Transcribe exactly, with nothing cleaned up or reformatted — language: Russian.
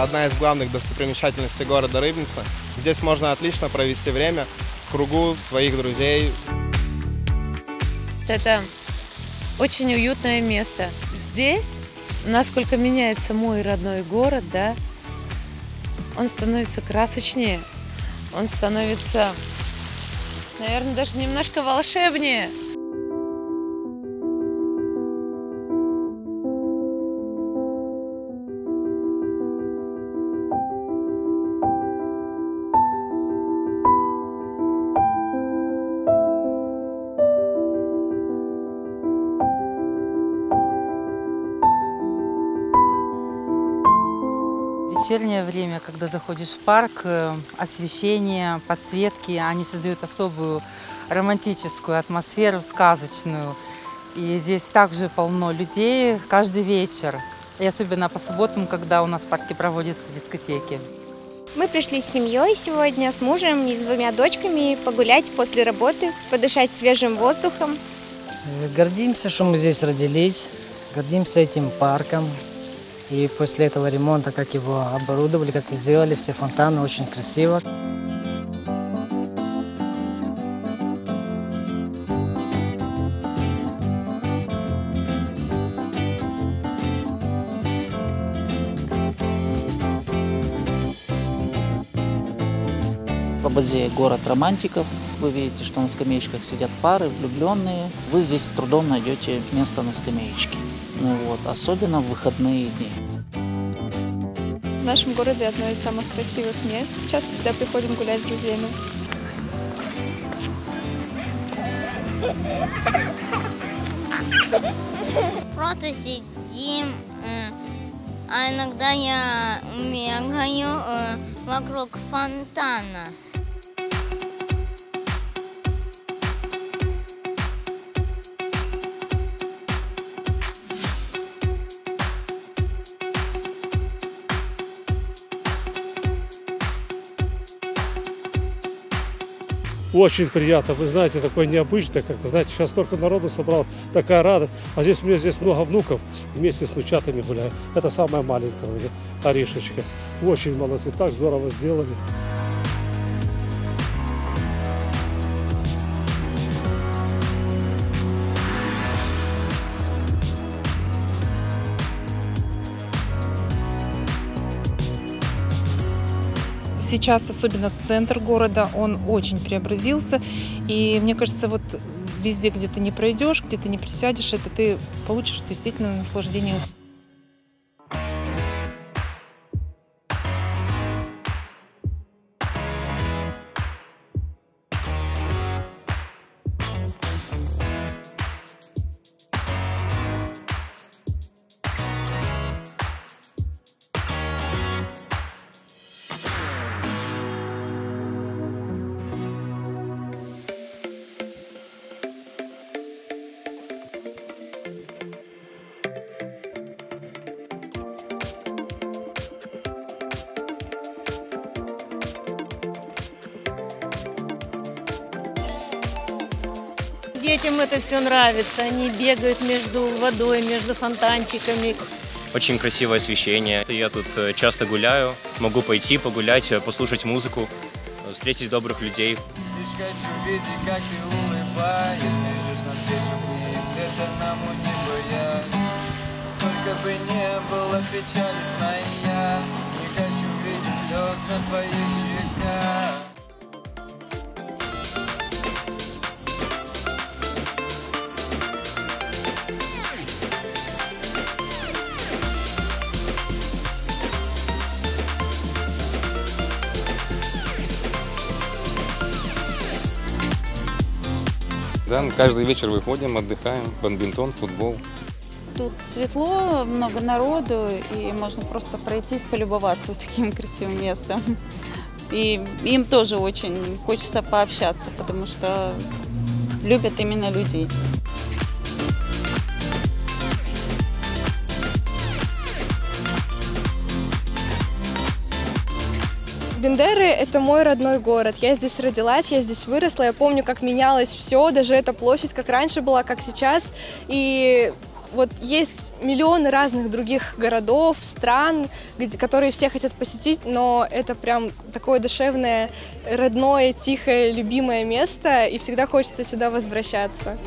это одна из главных достопримечательностей города Рыбница. Здесь можно отлично провести время в кругу своих друзей. Это очень уютное место. Здесь, насколько меняется мой родной город, да, он становится красочнее, он становится, наверное, даже немножко волшебнее. В вечернее время, когда заходишь в парк, освещение, подсветки, они создают особую романтическую атмосферу, сказочную. И здесь также полно людей каждый вечер, и особенно по субботам, когда у нас в парке проводятся дискотеки. Мы пришли с семьей сегодня, с мужем и с двумя дочками погулять после работы, подышать свежим воздухом. Гордимся, что мы здесь родились, гордимся этим парком. И после этого ремонта, как его оборудовали, как сделали, все фонтаны очень красиво. Слободзея – город романтиков. Вы видите, что на скамеечках сидят пары, влюбленные. Вы здесь с трудом найдете место на скамеечке. Ну вот, особенно в выходные дни. В нашем городе одно из самых красивых мест. Часто сюда приходим гулять с друзьями. Просто сидим, а иногда я бегаю вокруг фонтана. Очень приятно, вы знаете, такое необычное как-то, знаете, сейчас столько народу собрал, такая радость. А здесь у меня здесь много внуков, вместе с внучатами гуляю. Это самая маленькая у меня, Аришечка. Очень молодцы, так здорово сделали. Сейчас, особенно центр города, он очень преобразился. И мне кажется, вот везде, где ты не пройдешь, где ты не присядешь, это ты получишь действительно наслаждение. Детям это все нравится, они бегают между водой, между фонтанчиками. Очень красивое освещение. Я тут часто гуляю, могу пойти погулять, послушать музыку, встретить добрых людей. Сколько бы не было печали, знаю я, не хочу видеть слез на твоих щеках. Да, каждый вечер выходим, отдыхаем, бадминтон, футбол. Тут светло, много народу, и можно просто пройтись, полюбоваться с таким красивым местом. И им тоже очень хочется пообщаться, потому что любят именно людей. Бендеры – это мой родной город. Я здесь родилась, я здесь выросла. Я помню, как менялось все, даже эта площадь, как раньше была, как сейчас. И Вот есть миллионы разных других городов, стран, где, которые все хотят посетить, но это прям такое душевное, родное, тихое, любимое место, и всегда хочется сюда возвращаться.